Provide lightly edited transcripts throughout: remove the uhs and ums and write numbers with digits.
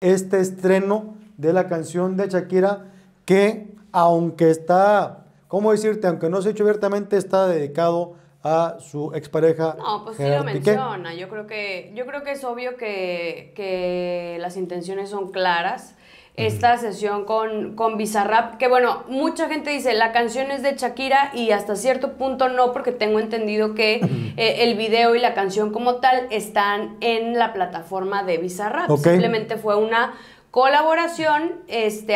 este estreno de la canción de Shakira, que aunque está, ¿cómo decirte? Aunque no se ha hecho abiertamente, está dedicado a su expareja. No, pues Gerard sí lo menciona. Piqué. Yo creo que es obvio que las intenciones son claras. Esta sesión con Bizarrap, que bueno, mucha gente dice la canción es de Shakira y hasta cierto punto no, porque tengo entendido que el video y la canción como tal están en la plataforma de Bizarrap. Okay. Simplemente fue una colaboración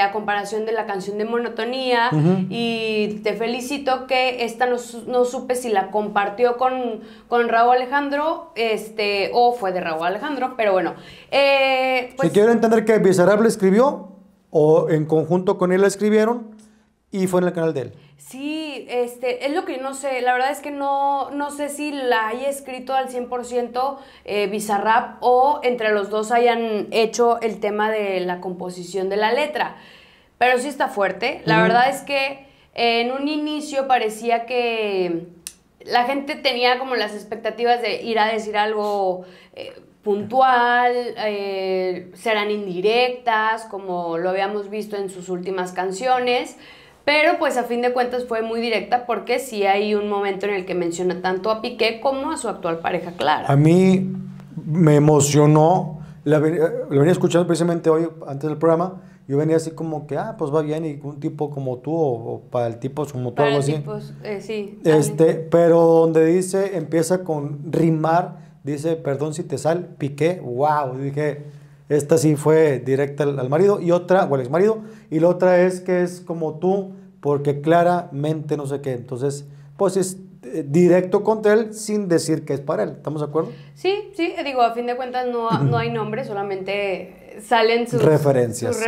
a comparación de la canción de Monotonía. Y te felicito que esta no supe si la compartió con Raúl Alejandro o fue de Raúl Alejandro, pero bueno. Pues, si quiero entender que Bizarrap le escribió o en conjunto con él la escribieron y fue en el canal de él. Sí, es lo que yo no sé. La verdad es que no sé si la haya escrito al 100% Bizarrap o entre los dos hayan hecho el tema de la composición de la letra. Pero sí está fuerte. La verdad es que en un inicio parecía que la gente tenía como las expectativas de ir a decir algo puntual, serán indirectas, como lo habíamos visto en sus últimas canciones. Pero pues a fin de cuentas fue muy directa, porque sí hay un momento en el que menciona tanto a Piqué como a su actual pareja Clara. A mí me emocionó, lo venía escuchando precisamente hoy antes del programa, yo venía así como que, pues va bien, y un tipo como tú, o para el tipo como tú, para algo el así. Tipos, sí, pero donde dice, empieza con rimar, dice, perdón si te sal, Piqué, wow, y dije... Esta sí fue directa al marido, y otra, o al exmarido, y la otra es que es como tú, porque claramente no sé qué. Entonces, pues es directo contra él sin decir que es para él. ¿Estamos de acuerdo? Sí, sí, digo, a fin de cuentas no hay nombre, solamente salen sus referencias.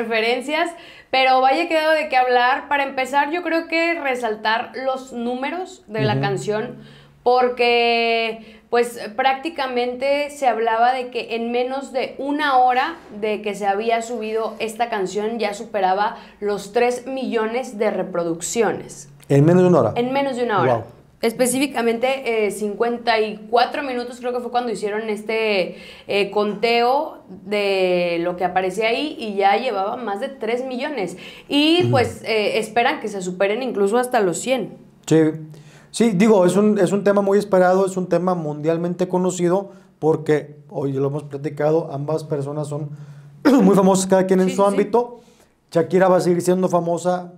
Pero vaya quedado de qué hablar. Para empezar, yo creo que resaltar los números de la canción, porque... pues prácticamente se hablaba de que en menos de una hora de que se había subido esta canción ya superaba los 3 millones de reproducciones. ¿En menos de una hora? En menos de una hora. Wow. Específicamente 54 minutos creo que fue cuando hicieron este conteo de lo que aparecía ahí, y ya llevaba más de 3 millones. Y pues esperan que se superen incluso hasta los 100. Sí. Sí, digo, es un tema muy esperado, es un tema mundialmente conocido, porque hoy lo hemos platicado, ambas personas son muy famosas cada quien en su ámbito. Shakira va a seguir siendo famosa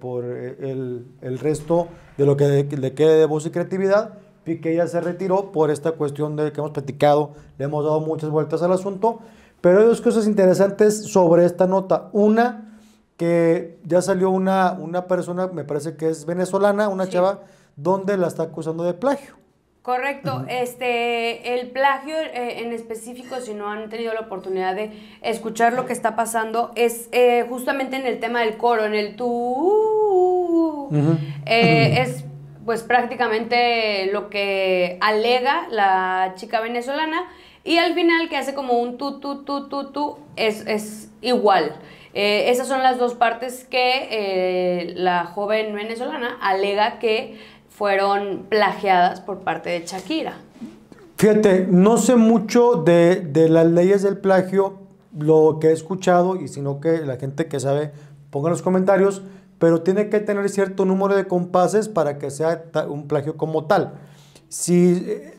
por el resto de lo que le quede de voz y creatividad. Piqué ya se retiró por esta cuestión de que hemos platicado, le hemos dado muchas vueltas al asunto, pero hay dos cosas interesantes sobre esta nota. Una, que ya salió una persona, me parece que es venezolana, una chava, donde la está acusando de plagio. Correcto. El plagio en específico, si no han tenido la oportunidad de escuchar lo que está pasando, es justamente en el tema del coro, en el tú. Es pues prácticamente lo que alega la chica venezolana, y al final que hace como un tú, es igual. Esas son las dos partes que la joven venezolana alega que fueron plagiadas por parte de Shakira. Fíjate, no sé mucho de las leyes del plagio, lo que he escuchado, y sino que la gente que sabe ponga en los comentarios, pero tiene que tener cierto número de compases para que sea un plagio como tal.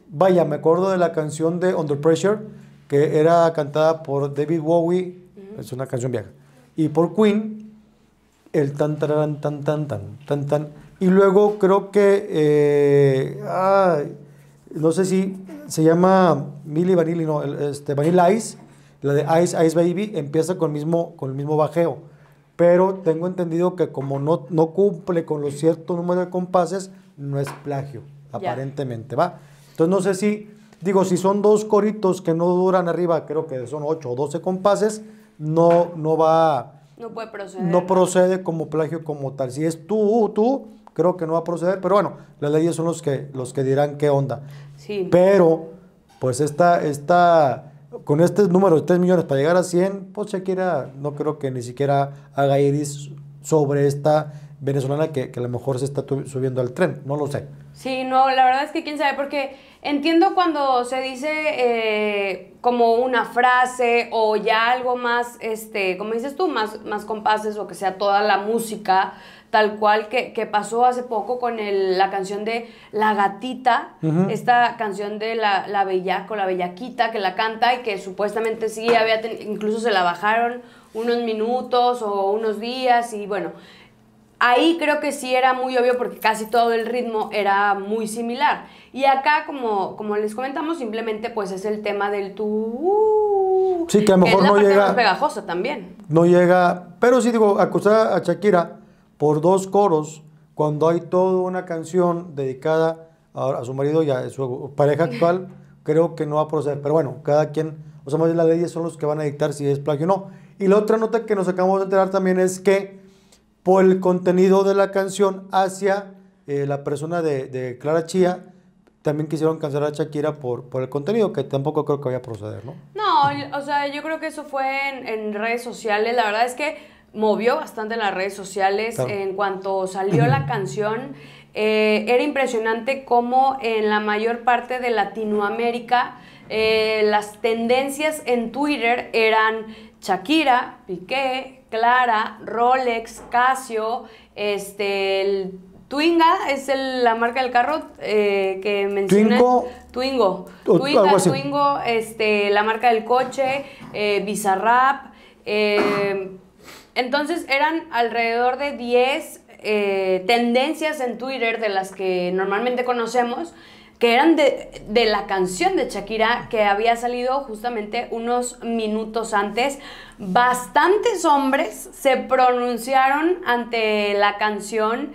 Vaya, me acuerdo de la canción de Under Pressure, que era cantada por David Bowie, es una canción vieja, y por Queen, el tan tan tan tan tan tan, y luego creo que no sé si se llama Vanilla Ice, la de Ice Ice Baby, empieza con el mismo bajeo, pero tengo entendido que como no cumple con los ciertos números de compases, no es plagio, aparentemente, va. Entonces no sé si, digo, si son dos coritos que no duran arriba, creo que son 8 o 12 compases, no puede proceder. No procede como plagio como tal. Si es tú, creo que no va a proceder, pero bueno, las leyes son los que dirán qué onda. Sí. Pero, pues con este número de 3 millones para llegar a 100, pues Shakira no creo que ni siquiera haga iris sobre esta venezolana que a lo mejor se está subiendo al tren, no lo sé. Sí, no, la verdad es que quién sabe, porque entiendo cuando se dice como una frase o ya algo más, como dices tú, más compases o que sea toda la música, tal cual que pasó hace poco con la canción de La Gatita, esta canción de la Bellaco, la Bellaquita, que la canta y que supuestamente sí, incluso se la bajaron unos minutos o unos días y bueno... Ahí creo que sí era muy obvio porque casi todo el ritmo era muy similar. Y acá, como les comentamos, simplemente pues es el tema del tú... Sí, que a lo mejor no llega... Es la parte pegajosa también. No llega... Pero sí, digo, acusar a Shakira por dos coros cuando hay toda una canción dedicada a su marido y a su pareja actual, creo que no va a proceder. Pero bueno, cada quien... O sea, más bien las leyes son los que van a dictar si es plagio o no. Y la otra nota que nos acabamos de enterar también es que por el contenido de la canción hacia la persona de Clara Chía, también quisieron cancelar a Shakira por el contenido, que tampoco creo que vaya a proceder, ¿no? No, o sea, yo creo que eso fue en redes sociales, la verdad es que movió bastante en las redes sociales, claro. En cuanto salió la canción, era impresionante cómo en la mayor parte de Latinoamérica las tendencias en Twitter eran Shakira, Piqué, Clara, Rolex, Casio, el Twinga es la marca del carro que mencioné. Twingo. Twingo, la marca del coche, Bizarrap. Entonces eran alrededor de 10 tendencias en Twitter de las que normalmente conocemos, que eran de la canción de Shakira que había salido justamente unos minutos antes. Bastantes hombres se pronunciaron ante la canción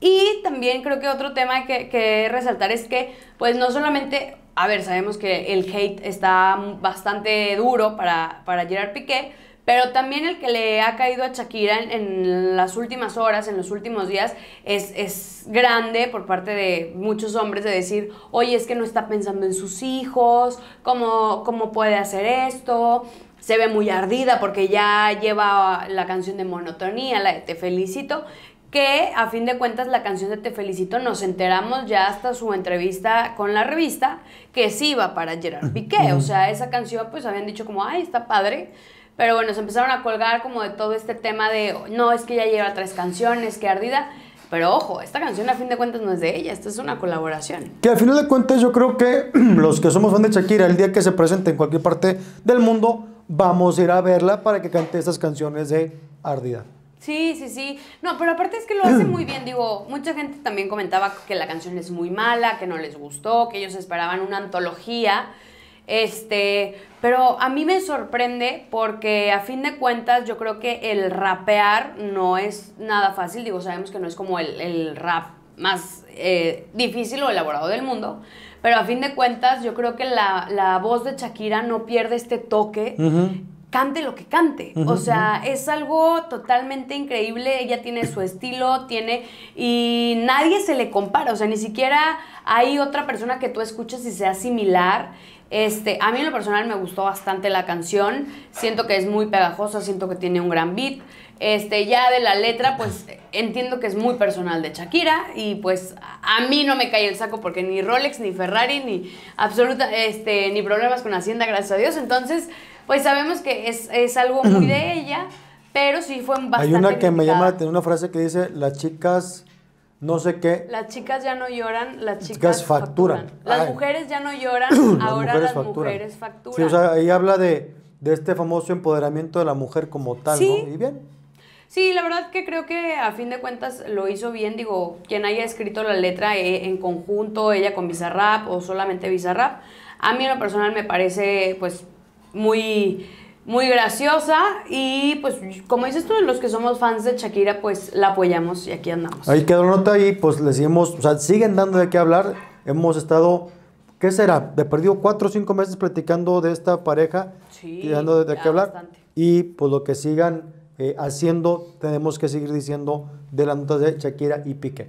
y también creo que otro tema que resaltar es que pues no solamente, a ver, sabemos que el hate está bastante duro para Gerard Piqué, pero también el que le ha caído a Shakira en las últimas horas, en los últimos días, es grande por parte de muchos hombres de decir, oye, es que no está pensando en sus hijos, ¿cómo puede hacer esto? Se ve muy ardida porque ya lleva la canción de Monotonía, la de Te Felicito, que a fin de cuentas la canción de Te Felicito nos enteramos ya hasta su entrevista con la revista, que sí iba para Gerard Piqué. O sea, esa canción pues habían dicho como, ay, está padre. Pero bueno, se empezaron a colgar como de todo este tema de, no, es que ya lleva 3 canciones, que ardida. Pero ojo, esta canción a fin de cuentas no es de ella, esta es una colaboración. Que al final de cuentas yo creo que los que somos fan de Shakira, el día que se presente en cualquier parte del mundo, vamos a ir a verla para que cante estas canciones de ardida. Sí, sí, sí. No, pero aparte es que lo hace muy bien. Digo, mucha gente también comentaba que la canción es muy mala, que no les gustó, que ellos esperaban una antología. Pero a mí me sorprende porque a fin de cuentas yo creo que el rapear no es nada fácil. Digo, sabemos que no es como el rap más difícil o elaborado del mundo, pero a fin de cuentas yo creo que la voz de Shakira no pierde este toque, cante lo que cante. O sea, es algo totalmente increíble. Ella tiene su estilo, y nadie se le compara. O sea, ni siquiera hay otra persona que tú escuches y sea similar. A mí en lo personal me gustó bastante la canción, siento que es muy pegajosa, siento que tiene un gran beat, ya de la letra pues entiendo que es muy personal de Shakira y pues a mí no me cae el saco porque ni Rolex, ni Ferrari, ni ni problemas con Hacienda, gracias a Dios, entonces pues sabemos que es algo muy de ella, pero sí fue bastante criticada. Hay una que me llama, tiene una frase que dice, las chicas... no sé qué. Las chicas ya no lloran, las chicas facturan. Las mujeres ya no lloran, ahora las mujeres facturan. Sí, o sea, ahí habla de este famoso empoderamiento de la mujer como tal, ¿sí? ¿No? Y bien. Sí, la verdad que creo que a fin de cuentas lo hizo bien. Digo, quien haya escrito la letra en conjunto, ella con Bizarrap o solamente Bizarrap, a mí en lo personal me parece pues muy... muy graciosa y pues como dices tú, los que somos fans de Shakira pues la apoyamos y aquí andamos. Ahí quedó la nota y pues le seguimos, o sea, siguen dando de qué hablar. Hemos estado, ¿qué será? De perdido 4 o 5 meses platicando de esta pareja, sí, y dando de qué hablar bastante. Y pues lo que sigan haciendo, tenemos que seguir diciendo de las notas de Shakira y Piqué.